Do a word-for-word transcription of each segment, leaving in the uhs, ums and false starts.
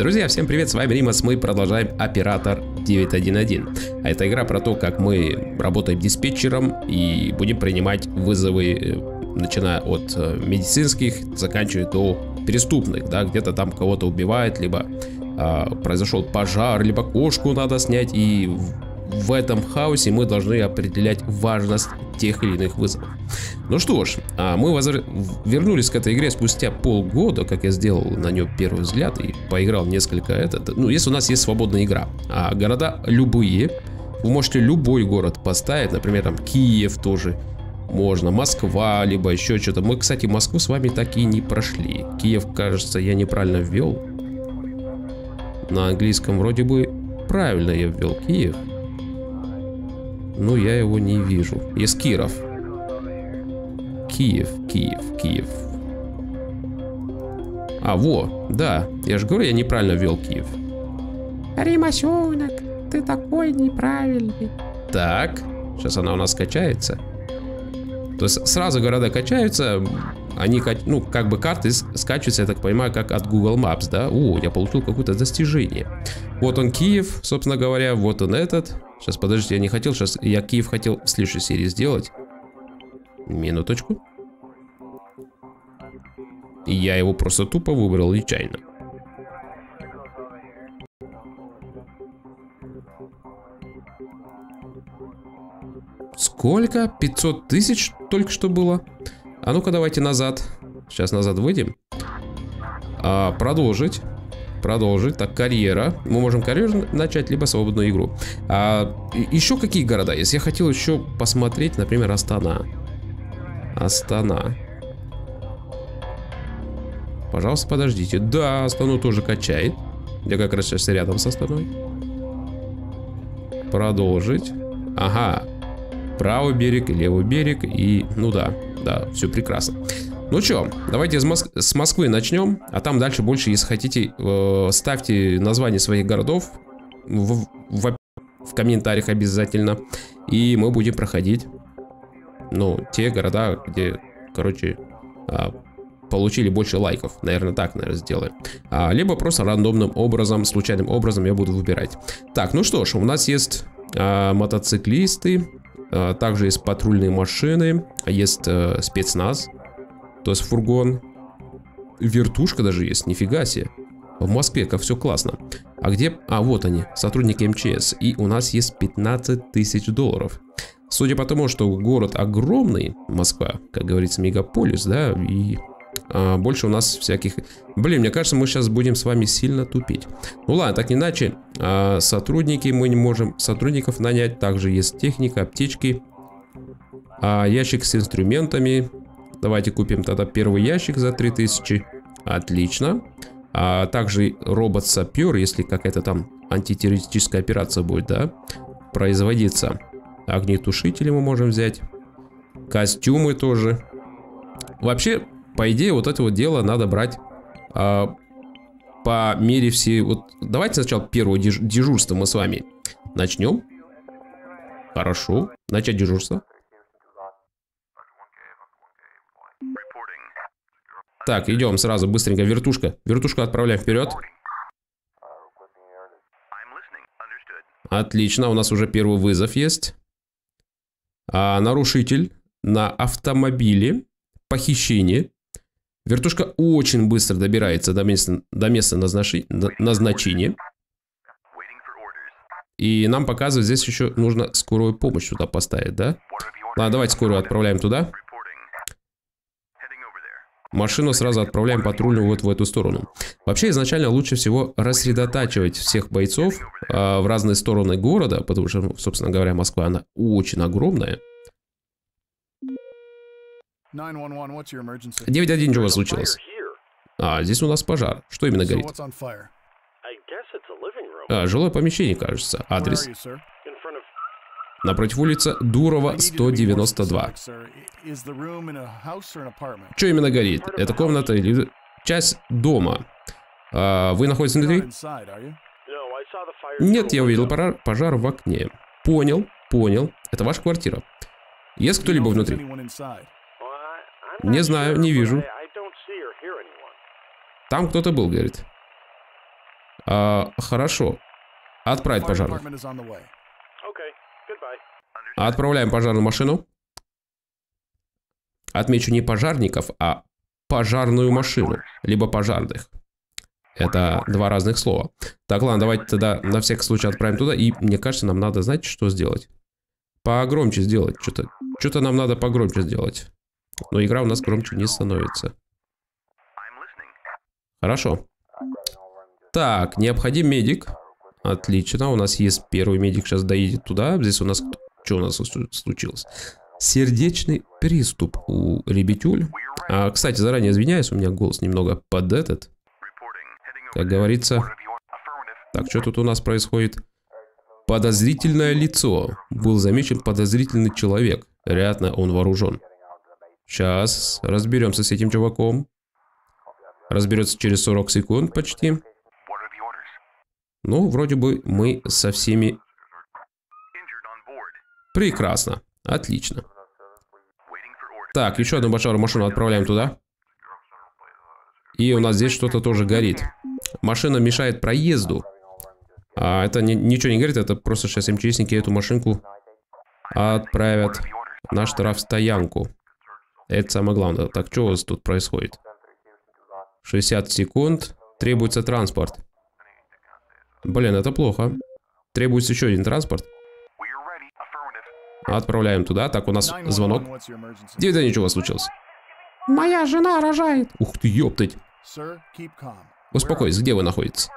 Друзья, всем привет, с вами Римас, мы продолжаем Оператор девять один один. А это игра про то, как мы работаем диспетчером и будем принимать вызовы, начиная от медицинских, заканчивая до преступных, да, где-то там кого-то убивают, либо а, произошел пожар, либо кошку надо снять, и в этом хаосе мы должны определять важность тех или иных вызовов. Ну что ж, мы возр... вернулись к этой игре спустя полгода, как я сделал на нее первый взгляд и поиграл несколько этот. Ну, если у нас есть свободная игра, а города любые, вы можете любой город поставить, например, там Киев тоже можно, Москва, либо еще что-то. Мы, кстати, Москву с вами так и не прошли. Киев, кажется, я неправильно ввел. На английском вроде бы правильно я ввел Киев. Ну, я его не вижу. Из Киров. Киев, Киев, Киев. А, во, да. Я же говорю, я неправильно ввел Киев. Римасенок, ты такой неправильный. Так, сейчас она у нас качается. То есть сразу города качаются. Они, ну, как бы карты скачиваются, я так понимаю, как от Google Maps, да? О, я получил какое-то достижение. Вот он Киев, собственно говоря, вот он этот. Сейчас, подождите, я не хотел, сейчас я Киев хотел в следующей серии сделать. Минуточку. И я его просто тупо выбрал нечаянно. Сколько? пятьсот тысяч только что было? А ну-ка, давайте назад. Сейчас назад выйдем. А, продолжить. Продолжить. Так, карьера. Мы можем карьеру начать, либо свободную игру. А, еще какие города есть? Я хотел еще посмотреть, например, Астана. Астана. Пожалуйста, подождите. Да, Астану тоже качает. Я как раз сейчас рядом с Астаной. Продолжить. Ага. Правый берег, левый берег и... Ну да. Да, все прекрасно. Ну что, давайте из Моск... с Москвы начнем, а там дальше больше, если хотите, э, ставьте название своих городов в, в, в комментариях обязательно, и мы будем проходить, ну, те города, где, короче, э, получили больше лайков, наверное, так, наверное, сделаем, а, либо просто рандомным образом, случайным образом я буду выбирать. Так, ну что ж, у нас есть э, мотоциклисты. Также есть патрульные машины, есть э, спецназ, то есть фургон, вертушка даже есть, нифига себе. В Москве как все классно. А где? А вот они, сотрудники МЧС. И у нас есть пятнадцать тысяч долларов. Судя по тому, что город огромный, Москва, как говорится, мегаполис, да, и э, больше у нас всяких... Блин, мне кажется, мы сейчас будем с вами сильно тупить. Ну ладно, так иначе, э, сотрудники мы не можем сотрудников нанять. Также есть техника, аптечки, э, ящик с инструментами. Давайте купим тогда первый ящик за три тысячи. Отлично. А также робот-сапер, если какая-то там антитеррористическая операция будет, да, производиться. Огнетушители мы можем взять. Костюмы тоже. Вообще, по идее, вот это вот дело надо брать... А, по мере все... Вот, давайте сначала первое дежур, дежурство мы с вами начнем. Хорошо. Начать дежурство. Так, идем сразу быстренько. Вертушка. Вертушку отправляем вперед. Отлично. У нас уже первый вызов есть. А, нарушитель на автомобиле. Похищение. Вертушка очень быстро добирается до места, до места назначи, назначения. И нам показывают, здесь еще нужно скорую помощь сюда поставить, да? Ладно, давайте скорую отправляем туда. Машину сразу отправляем патрульную вот в эту сторону. Вообще, изначально лучше всего рассредотачивать всех бойцов а, в разные стороны города, потому что, собственно говоря, Москва, она очень огромная. девять один один, чего случилось? А, здесь у нас пожар. Что именно горит? А, жилое помещение, кажется. Адрес. Напротив улица Дурова, сто девяносто два. Что именно горит? Это комната или часть дома? А, вы находитесь внутри? Нет, я увидел пожар, пожар в окне. Понял, понял. Это ваша квартира. Есть кто-либо внутри? Не знаю, не вижу. Там кто-то был, говорит. А, хорошо. Отправить пожарную. Отправляем пожарную машину. Отмечу не пожарников, а пожарную машину. Либо пожарных. Это два разных слова. Так, ладно, давайте тогда на всякий случай отправим туда. И мне кажется, нам надо, знаете, что сделать? Погромче сделать. Что-то что-то нам надо погромче сделать. Но игра у нас громче не становится. Хорошо. Так, необходим медик. Отлично, у нас есть первый медик. Сейчас доедет туда. Здесь у нас... Что у нас случилось? Сердечный приступ у ребятюль. А, кстати, заранее извиняюсь, у меня голос немного под этот. Как говорится... Так, что тут у нас происходит? Подозрительное лицо. Был замечен подозрительный человек. Вероятно, он вооружен. Сейчас разберемся с этим чуваком. Разберется через сорок секунд почти. Ну, вроде бы мы со всеми... Прекрасно. Отлично. Так, еще одну пожарную машину отправляем туда. И у нас здесь что-то тоже горит. Машина мешает проезду. А это не, ничего не горит, это просто сейчас МЧСники эту машинку отправят на штрафстоянку. Это самое главное. Так, что у вас тут происходит? шестьдесят секунд. Требуется транспорт. Блин, это плохо. Требуется еще один транспорт. Отправляем туда. Так, у нас звонок. Где-то ничего случилось. Моя жена рожает. Ух ты, ёптать. Успокойтесь, где вы находитесь?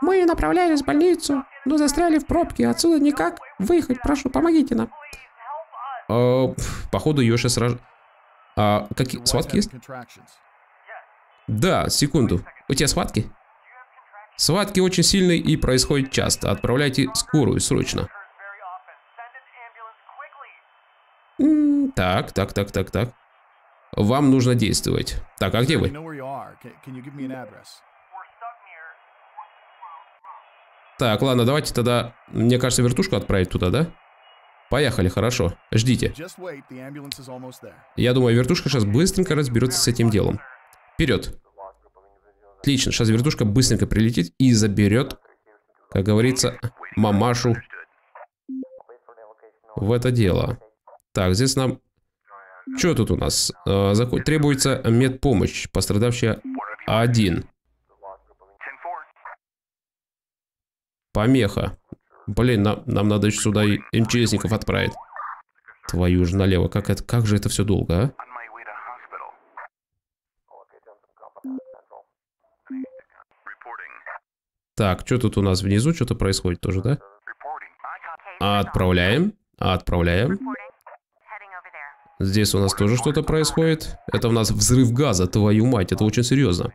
Мы направлялись в больницу, но застряли в пробке. Отсюда никак выехать. Прошу, помогите нам. А, походу, ее сейчас рож... А, какие... Схватки есть? Да, секунду. У тебя схватки? Схватки очень сильные и происходят часто. Отправляйте скорую срочно. Так, так, так, так, так. Вам нужно действовать. Так, а где вы? Так, ладно, давайте тогда, мне кажется, вертушку отправить туда, да? Поехали, хорошо. Ждите. Я думаю, вертушка сейчас быстренько разберется с этим делом. Вперед. Отлично, сейчас вертушка быстренько прилетит и заберет, как говорится, мамашу в это дело. Так, здесь нам... Что тут у нас? А, закон... Требуется медпомощь. Пострадавшая один. Помеха. Блин, нам, нам надо еще сюда и МЧСников отправить. Твою же налево. Как, это, как же это все долго, а? Так, что тут у нас внизу? Что-то происходит тоже, да? Отправляем. Отправляем. Здесь у нас тоже что-то происходит. Это у нас взрыв газа, твою мать. Это очень серьезно.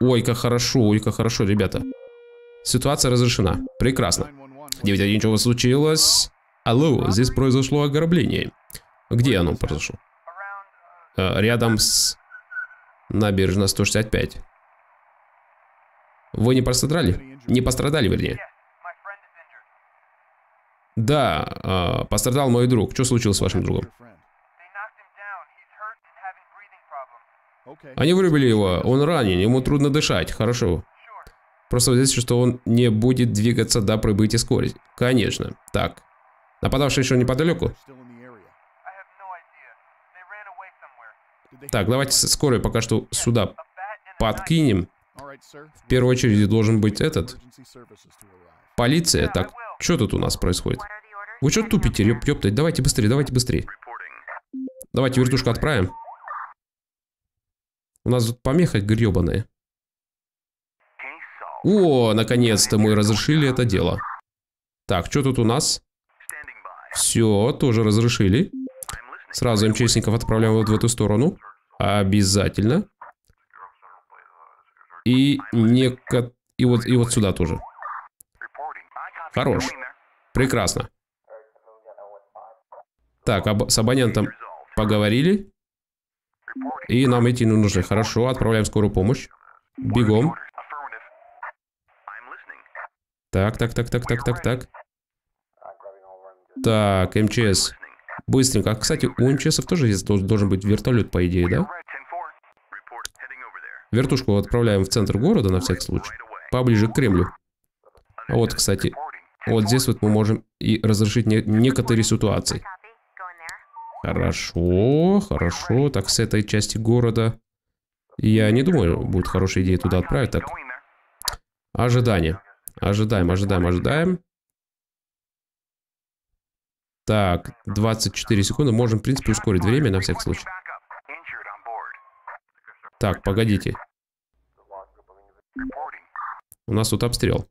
Ой, как хорошо, ой, как хорошо, ребята. Ситуация разрешена. Прекрасно. девять один, ничего случилось. Алло, здесь произошло ограбление. Где оно произошло? А, рядом с... Набережной сто шестьдесят пять. Вы не пострадали? Не пострадали, вернее. Да, э, пострадал мой друг. Что случилось с вашим другом? Они вырубили его. Он ранен, ему трудно дышать. Хорошо. Просто здесь, что он не будет двигаться до прибытия скорости. Конечно. Так. Нападавший еще неподалеку? Так, давайте скорую пока что сюда подкинем. В первую очередь должен быть этот. Полиция. Так, что тут у нас происходит? Вы что тупите, ёптать? Давайте быстрее, давайте быстрее. Давайте вертушку отправим. У нас тут помеха гребаная. О, наконец-то мы разрешили это дело. Так, что тут у нас? Все, тоже разрешили. Сразу МЧСников отправляем вот в эту сторону. Обязательно. И, не... и, вот, и вот сюда тоже. Хорош. Прекрасно. Так, об... с абонентом поговорили. И нам идти не нужно. Хорошо, отправляем скорую помощь. Бегом. Так, так, так, так, так, так, так. Так, МЧС. Быстренько. А, кстати, у МЧСов тоже есть, должен быть вертолет, по идее, да? Вертушку отправляем в центр города на всякий случай, поближе к Кремлю. А вот, кстати, вот здесь вот мы можем и разрешить не некоторые ситуации. Хорошо, хорошо. Так, с этой части города я не думаю, будет хорошая идея туда отправить. Так, ожидание. Ожидаем, ожидаем, ожидаем. Так, двадцать четыре секунды. Можем, в принципе, ускорить время на всякий случай. Так, погодите. У нас тут обстрел.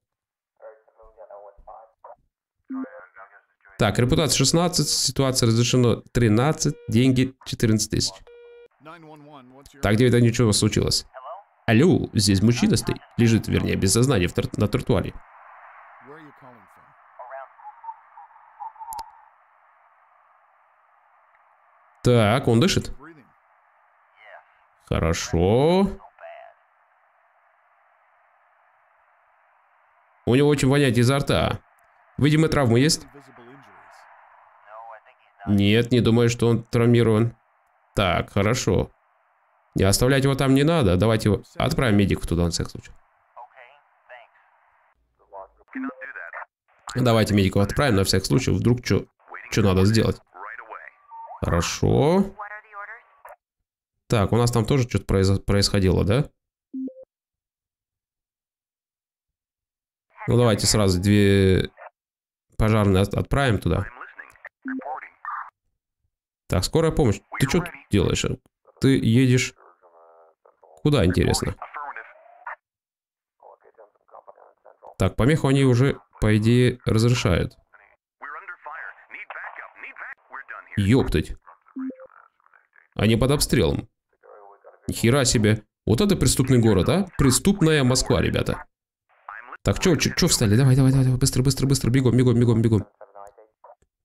Так, репутация шестнадцать, ситуация разрешена тринадцать, деньги четырнадцать тысяч. Так, где это ничего случилось? Алло, здесь мужчина стоит, лежит, вернее, без сознания в на тротуаре. Так, он дышит? Хорошо. У него очень воняет изо рта. Видимо, травмы есть? Нет, не думаю, что он травмирован. Так, хорошо. Не оставлять его там не надо. Давайте его... отправим медиков туда, на всякий случай. Давайте медиков отправим, на всякий случай. Вдруг что надо сделать. Хорошо. Так, у нас там тоже что-то произо происходило, да? Ну, давайте сразу две... пожарные отправим туда. Так, скорая помощь. Ты что тут делаешь? Ты едешь куда, интересно? Так, помеху они уже, по идее, разрешают. Ёптать. Они под обстрелом. Нихера себе. Вот это преступный город, а? Преступная Москва, ребята. Так, чё, чё, чё встали? Давай, давай, давай, быстро, быстро, быстро. Бегом, бегом, бегом, бегом.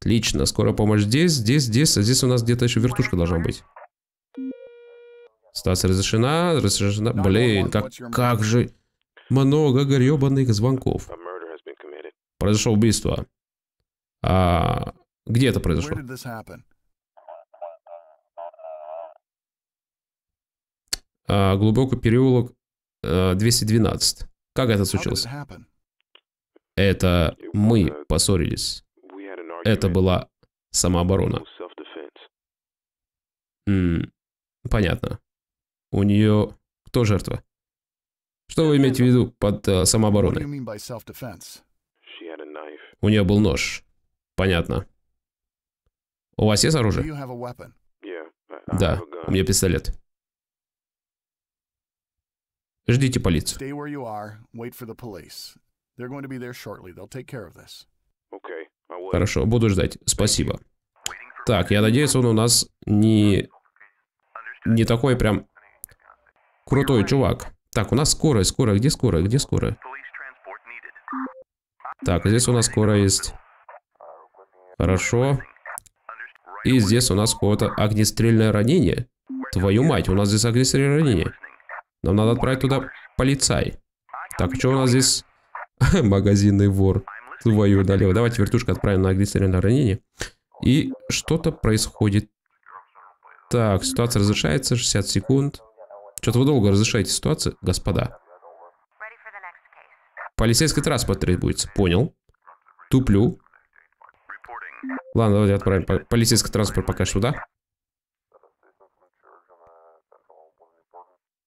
Отлично, скорая помощь здесь, здесь, здесь. А здесь у нас где-то еще вертушка должна быть. Ситуация разрешена, разрешена. Блин, как, как же много гребаных звонков. Произошло убийство. А, где это произошло? А, глубокий переулок двести двенадцать. Как это случилось? Это мы поссорились. Это была самооборона. М-м, понятно. У нее... Кто жертва? Что вы имеете в виду под э, самообороной? У нее был нож. Понятно. У вас есть оружие? Да, у меня пистолет. Ждите полицию. Хорошо, буду ждать. Спасибо. Так, я надеюсь, он у нас не... Не такой прям... Крутой чувак. Так, у нас скорая, скорая, где скорая, где скорая? Так, здесь у нас скорая есть. Хорошо. И здесь у нас какое-то огнестрельное ранение. Твою мать, у нас здесь огнестрельное ранение. Нам надо отправить туда полицай. Так, что у нас здесь? Магазинный вор. Твою налево. Давайте вертушку отправим на огнестрельное ранение. И что-то происходит. Так, ситуация разрешается, шестьдесят секунд. Что-то вы долго разрешаете ситуацию, господа. Полицейский транспорт требуется. Понял. Туплю. Ладно, давайте отправим полицейский транспорт пока сюда.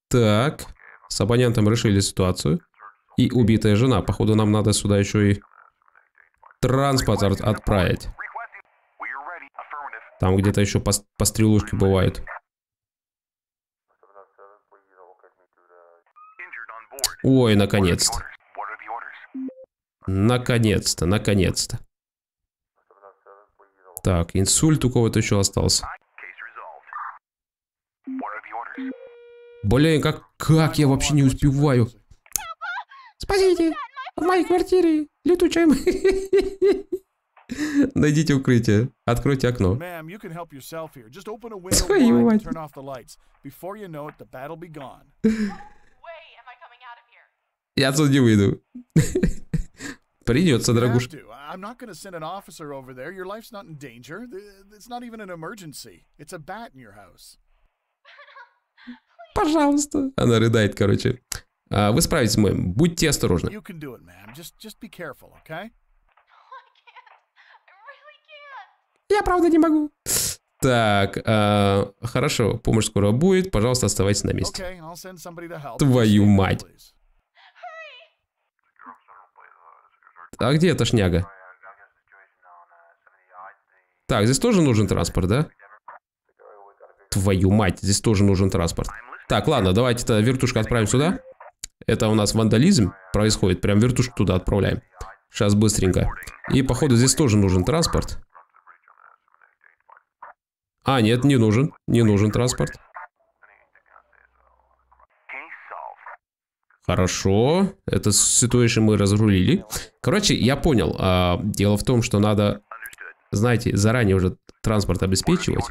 Так. С абонентом решили ситуацию. И убитая жена. Походу, нам надо сюда еще и транспорт отправить. Там где-то еще по, по стрелушке бывают. Ой, наконец-то. Наконец-то, наконец-то. Так, инсульт у кого-то еще остался. Блин, как, как я вообще не успеваю. Спасите, в моей квартире летучая мышь. Найдите укрытие. Откройте окно. Твою мать. Я отсюда не выйду. Придется, дорогуша. пожалуйста. Она рыдает, короче. А, вы справитесь, мэм. Будьте осторожны. Я правда не могу. Так, а, хорошо, помощь скоро будет. Пожалуйста, оставайтесь на месте. Твою мать. А где эта шняга? Так, здесь тоже нужен транспорт, да? Твою мать, здесь тоже нужен транспорт. Так, ладно, давайте-то вертушку отправим сюда. Это у нас вандализм происходит. Прям вертушку туда отправляем. Сейчас быстренько. И, походу, здесь тоже нужен транспорт. А, нет, не нужен. Не нужен транспорт. Хорошо. Это ситуацию мы разрулили. Короче, я понял. А, дело в том, что надо, знаете, заранее уже транспорт обеспечивать.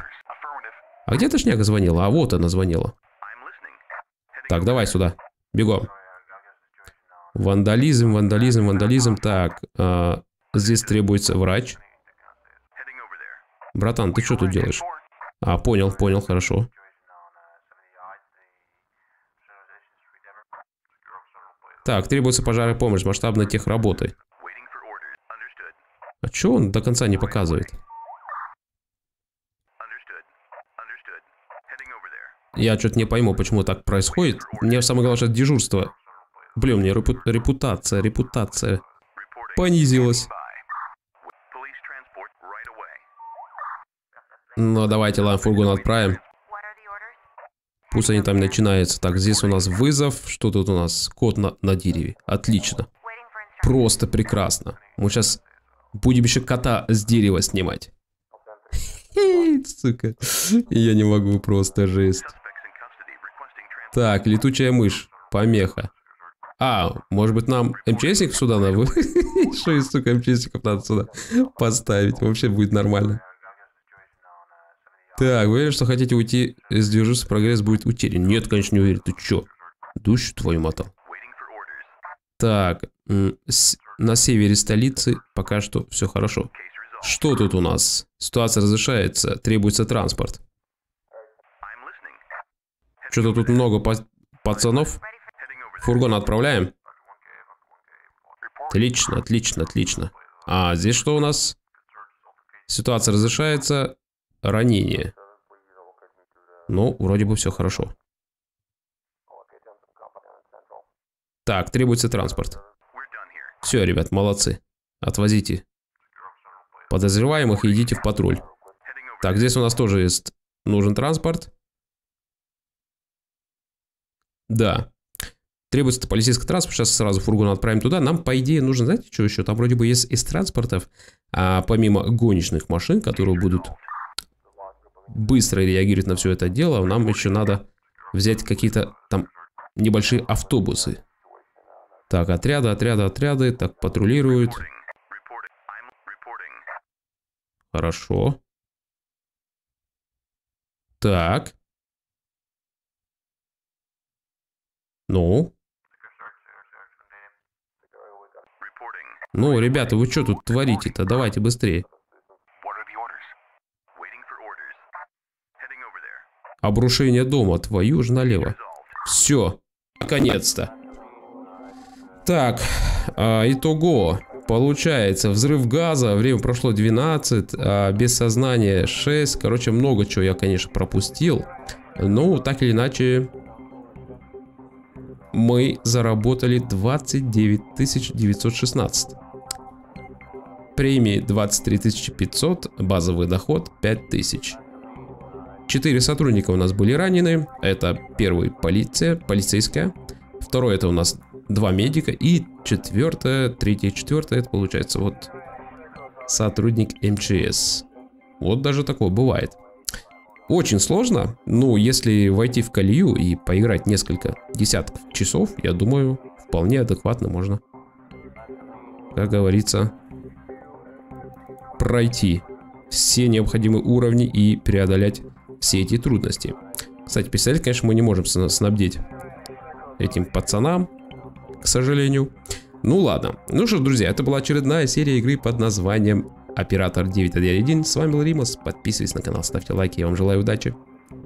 А где тошняга звонила? А вот она звонила. Так, давай сюда. Бегом. Вандализм, вандализм, вандализм. Так, а, здесь требуется врач. Братан, ты что тут делаешь? А, понял, понял, хорошо. Так, требуется пожарная помощь, масштабная техработы. А чё он до конца не показывает? Я что-то не пойму, почему так происходит. Мне самое главное, что это дежурство. Блин, у меня репу- репутация, репутация понизилась. Ну, давайте, ладно, фургон отправим. Пусть они там начинаются. Так, здесь у нас вызов. Что тут у нас? Кот на, на дереве. Отлично. Просто прекрасно. Мы сейчас будем еще кота с дерева снимать. Сука. Я не могу, просто жесть. Так, летучая мышь. Помеха. А, может быть, нам МЧСник сюда надо? Что из, сука, МЧСников надо сюда поставить? Вообще будет нормально. Так, вы уверены, что хотите уйти из дежурства, прогресс будет утерян? Нет, конечно, не уверен. Ты чё? Душу твою мотал. Так, на севере столицы пока что все хорошо. Что тут у нас? Ситуация разрешается, требуется транспорт. Что-то тут много пацанов. Фургон отправляем. Отлично, отлично, отлично. А здесь что у нас? Ситуация разрешается. Ранение. Ну, вроде бы все хорошо. Так, требуется транспорт. Все, ребят, молодцы. Отвозите подозреваемых и идите в патруль. Так, здесь у нас тоже есть... нужен транспорт. Да. Требуется полицейский транспорт. Сейчас сразу фургон отправим туда. Нам, по идее, нужно... Знаете, что еще? Там вроде бы есть из транспортов, а помимо гоночных машин, которые будут... быстро реагирует на все это дело, нам еще надо взять какие-то там небольшие автобусы. Так, отряды, отряды, отряды, так, патрулируют. Хорошо. Так. Ну? Ну, ребята, вы что тут творите-то? Давайте быстрее. Обрушение дома, твою же налево. Все, наконец-то. Так, а, итого. Получается, взрыв газа, время прошло двенадцать, а, без сознания шесть. Короче, много чего я, конечно, пропустил. Но так или иначе, мы заработали двадцать девять тысяч девятьсот шестнадцать. Премии двадцать три тысячи пятьсот, базовый доход пять тысяч. Четыре сотрудника у нас были ранены. Это первый полиция, полицейская. Второй это у нас два медика. И четвертое, третье, четвертое, это получается вот сотрудник МЧС. Вот даже такое бывает. Очень сложно. Ну, если войти в колею и поиграть несколько десятков часов, я думаю, вполне адекватно можно, как говорится, пройти все необходимые уровни и преодолеть все эти трудности. Кстати, писать, конечно, мы не можем снабдить этим пацанам, к сожалению. Ну ладно. Ну что ж, друзья, это была очередная серия игры под названием Оператор девять один один. С вами был Римас. Подписывайтесь на канал, ставьте лайки. Я вам желаю удачи.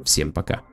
Всем пока.